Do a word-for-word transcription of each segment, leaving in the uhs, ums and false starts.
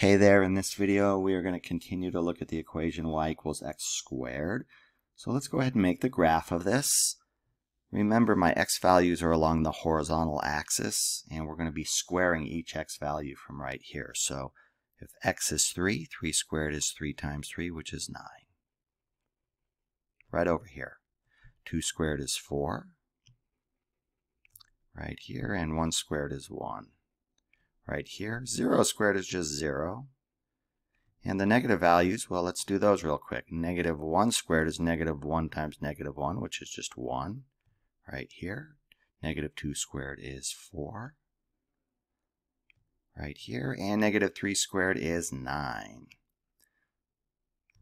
Hey there, in this video we are going to continue to look at the equation y equals x squared. So let's go ahead and make the graph of this. Remember, my x values are along the horizontal axis, and we're going to be squaring each x value from right here. So if x is three, three squared is three times three, which is nine. Right over here. two squared is four. Right here, and one squared is one. Right here. zero squared is just zero. And the negative values, well, let's do those real quick. Negative one squared is negative one times negative one, which is just one. Right here. Negative two squared is four. Right here. And negative three squared is nine.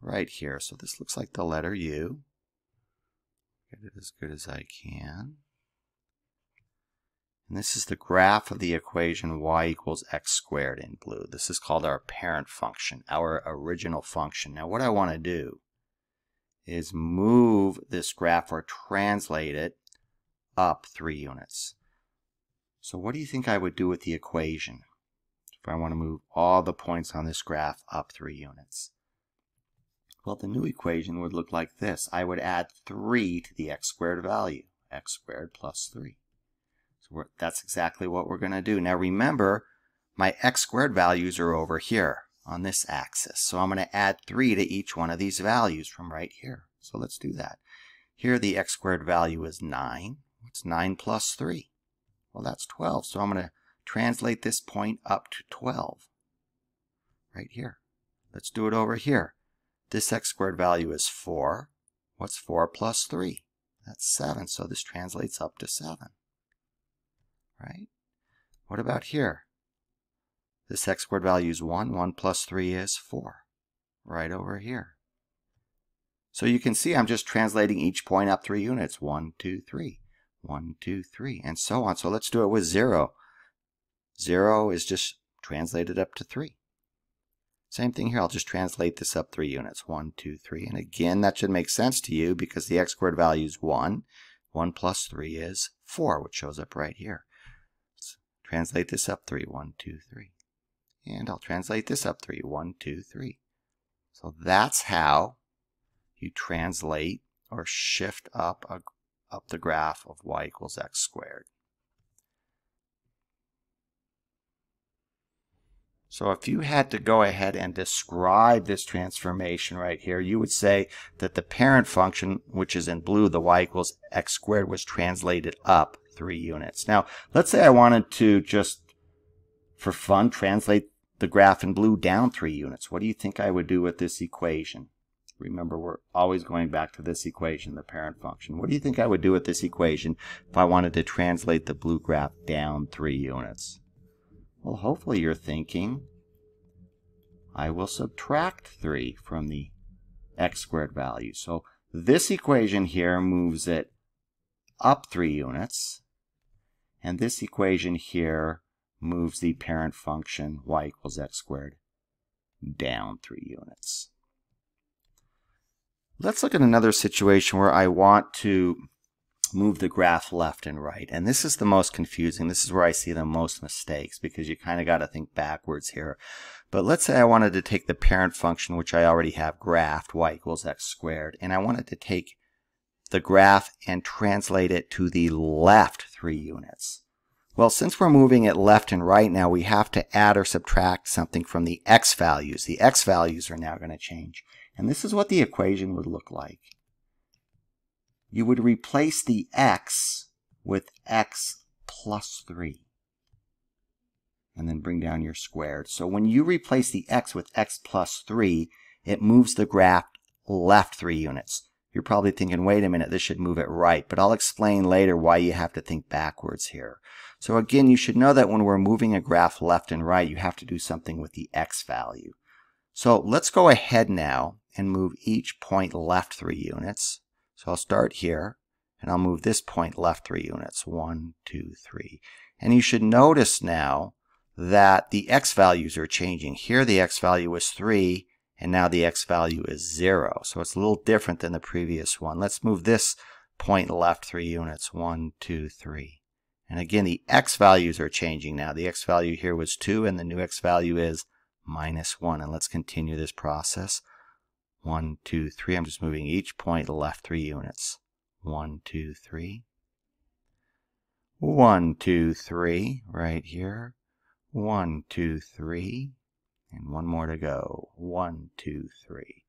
Right here. So this looks like the letter U. Get it as good as I can. And this is the graph of the equation y equals x squared in blue. This is called our parent function, our original function. Now what I want to do is move this graph or translate it up three units. So what do you think I would do with the equation if I want to move all the points on this graph up three units? Well, the new equation would look like this. I would add three to the x squared value, x squared plus three. We're, that's exactly what we're going to do. Now remember, my x squared values are over here on this axis. So I'm going to add three to each one of these values from right here. So let's do that. Here the x squared value is nine. What's nine plus three? Well, that's twelve. So I'm going to translate this point up to twelve. Right here. Let's do it over here. This x squared value is four. What's four plus three? That's seven. So this translates up to seven. Right? What about here? This x squared value is one. one plus three is four. Right over here. So you can see I'm just translating each point up three units. one, two, three. one, two, three. And so on. So let's do it with zero. zero is just translated up to three. Same thing here. I'll just translate this up three units. one, two, three. And again, that should make sense to you because the x squared value is one. one plus three is four, which shows up right here. Translate this up three, one, two, three. And I'll translate this up three, one, two, three. So that's how you translate or shift up, a, up the graph of y equals x squared. So if you had to go ahead and describe this transformation right here, you would say that the parent function, which is in blue, the y equals x squared, was translated up three units. Now, let's say I wanted to just, for fun, translate the graph in blue down three units. What do you think I would do with this equation? Remember, we're always going back to this equation, the parent function. What do you think I would do with this equation if I wanted to translate the blue graph down three units? Well, hopefully you're thinking, I will subtract three from the x squared value. So this equation here moves it up three units. And this equation here moves the parent function y equals x squared down three units. Let's look at another situation where I want to move the graph left and right. And this is the most confusing. This is where I see the most mistakes because you kind of got to think backwards here. But let's say I wanted to take the parent function, which I already have graphed, y equals x squared, and I wanted to take the graph and translate it to the left three units. Well, since we're moving it left and right now, we have to add or subtract something from the x values. The x values are now going to change. And this is what the equation would look like. You would replace the x with x plus three. And then bring down your squared. So when you replace the x with x plus three, it moves the graph left three units. You're probably thinking, wait a minute, this should move it right. But I'll explain later why you have to think backwards here. So again, you should know that when we're moving a graph left and right, you have to do something with the x value. So let's go ahead now and move each point left three units. So I'll start here, and I'll move this point left three units. one, two, three. And you should notice now that the x values are changing. Here the x value is three. And now the x value is zero. So it's a little different than the previous one. Let's move this point left three units. one, two, three. And again, the x values are changing now. The x value here was two, and the new x value is minus one. And let's continue this process. One, two, three. I'm just moving each point left three units. One, two, three. One, two, three, right here. One, two, three. And one more to go. One, two, three.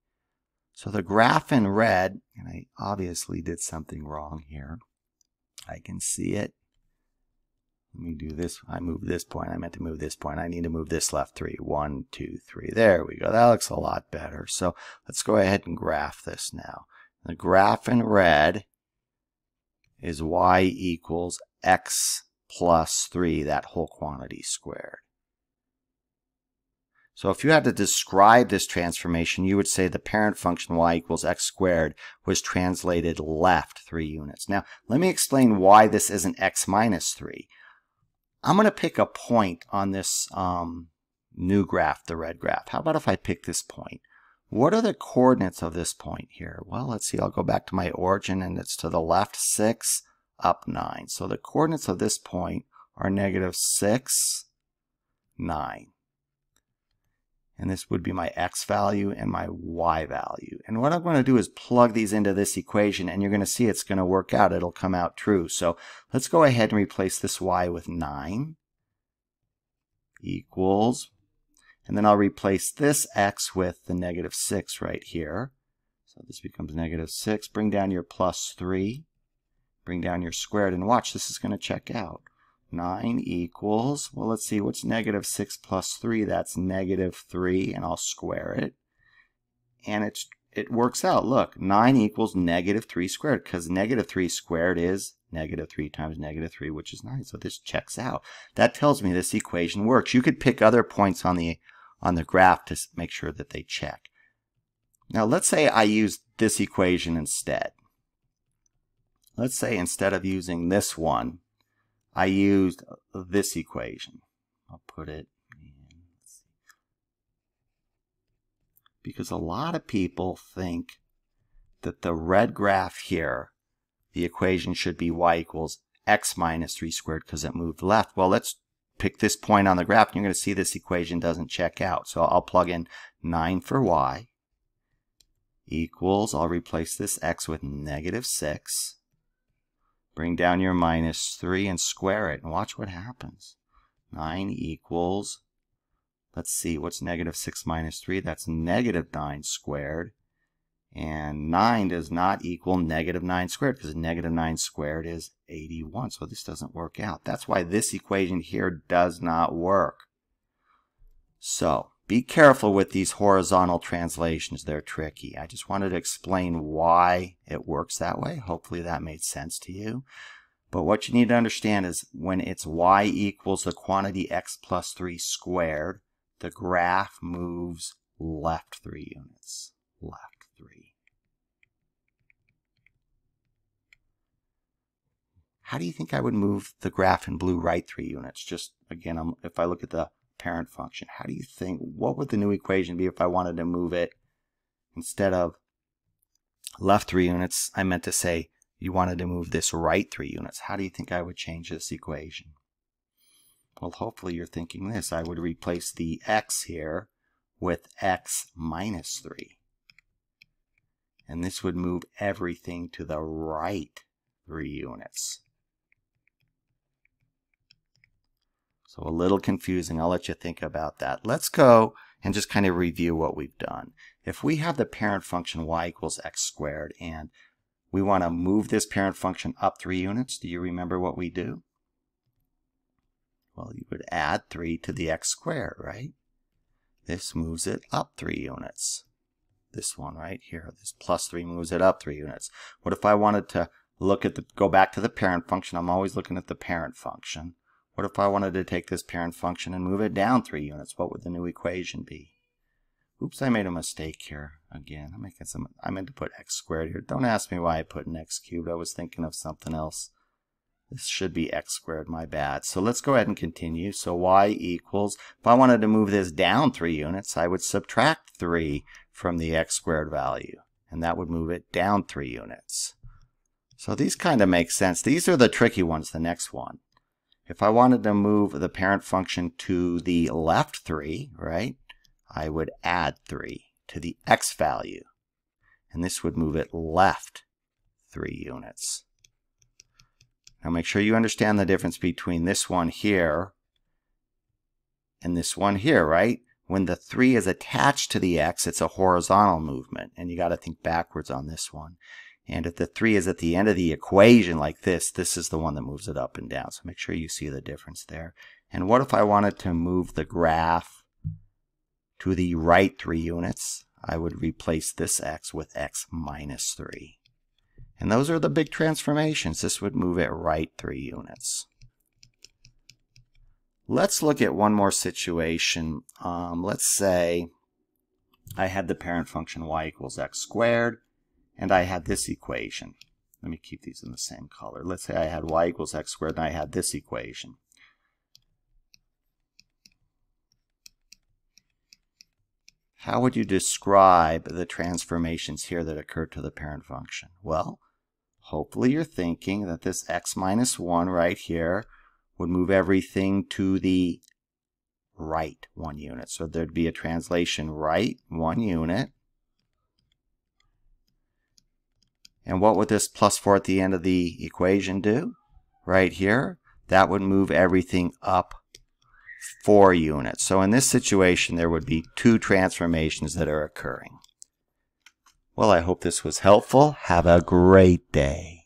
So the graph in red, and I obviously did something wrong here. I can see it. Let me do this. I moved this point. I meant to move this point. I need to move this left three. One, two, three. There we go. That looks a lot better. So let's go ahead and graph this now. The graph in red is y equals x plus three, that whole quantity squared. So if you had to describe this transformation, you would say the parent function y equals x squared was translated left three units. Now, let me explain why this isn't x minus three. I'm going to pick a point on this um, new graph, the red graph. How about if I pick this point? What are the coordinates of this point here? Well, let's see. I'll go back to my origin, and it's to the left six, up nine. So the coordinates of this point are negative six, nine. And this would be my x value and my y value. And what I'm going to do is plug these into this equation, and you're going to see it's going to work out. It'll come out true. So let's go ahead and replace this y with nine equals, and then I'll replace this x with the negative six right here. So this becomes negative six. Bring down your plus three. Bring down your squared, and watch, this is going to check out. nine equals, well, let's see, what's negative six plus three? That's negative three, and I'll square it. And it's, it works out. Look, nine equals negative three squared, because negative three squared is negative three times negative three, which is nine. So this checks out. That tells me this equation works. You could pick other points on the, on the graph to make sure that they check. Now, let's say I use this equation instead. Let's say instead of using this one, I used this equation. I'll put it in. Because a lot of people think that the red graph here, the equation should be y equals x minus three squared because it moved left. Well, let's pick this point on the graph, and you're going to see this equation doesn't check out. So I'll plug in nine for y equals, I'll replace this x with negative six. Bring down your minus three and square it, and watch what happens. nine equals, let's see, what's negative six minus three? That's negative nine squared. And nine does not equal negative nine squared, because negative nine squared is eighty-one. So this doesn't work out. That's why this equation here does not work. So be careful with these horizontal translations. They're tricky. I just wanted to explain why it works that way. Hopefully that made sense to you. But what you need to understand is when it's y equals the quantity x plus three squared, the graph moves left three units. Left three. How do you think I would move the graph in blue right three units? Just, again, I'm, if I look at the parent function. How do you think, what would the new equation be if I wanted to move it instead of left three units? I meant to say you wanted to move this right three units. How do you think I would change this equation? Well, hopefully you're thinking this. I would replace the x here with x minus three. And this would move everything to the right three units. So a little confusing. I'll let you think about that. Let's go and just kind of review what we've done. If we have the parent function y equals x squared and we want to move this parent function up three units, do you remember what we do? Well, you would add three to the x squared, right? This moves it up three units. This one right here, this plus three moves it up three units. What if I wanted to look at the, go back to the parent function? I'm always looking at the parent function. What if I wanted to take this parent function and move it down three units? What would the new equation be? Oops, I made a mistake here. Again, I'm making some, I meant to put x squared here. Don't ask me why I put an x cubed. I was thinking of something else. This should be x squared, my bad. So let's go ahead and continue. So y equals, if I wanted to move this down three units, I would subtract three from the x squared value, and that would move it down three units. So these kind of make sense. These are the tricky ones, the next one. If I wanted to move the parent function to the left three, right, I would add three to the x value, and this would move it left three units. Now make sure you understand the difference between this one here and this one here, right? When the three is attached to the x, it's a horizontal movement, and you got to think backwards on this one. And if the three is at the end of the equation like this, this is the one that moves it up and down. So make sure you see the difference there. And what if I wanted to move the graph to the right three units? I would replace this x with x minus three. And those are the big transformations. This would move it right three units. Let's look at one more situation. Um, let's say I had the parent function y equals x squared, and I had this equation. Let me keep these in the same color. Let's say I had y equals x squared, and I had this equation. How would you describe the transformations here that occurred to the parent function? Well, hopefully you're thinking that this x minus one right here would move everything to the right one unit. So there'd be a translation right one unit. And what would this plus four at the end of the equation do? Right here, that would move everything up four units. So in this situation, there would be two transformations that are occurring. Well, I hope this was helpful. Have a great day.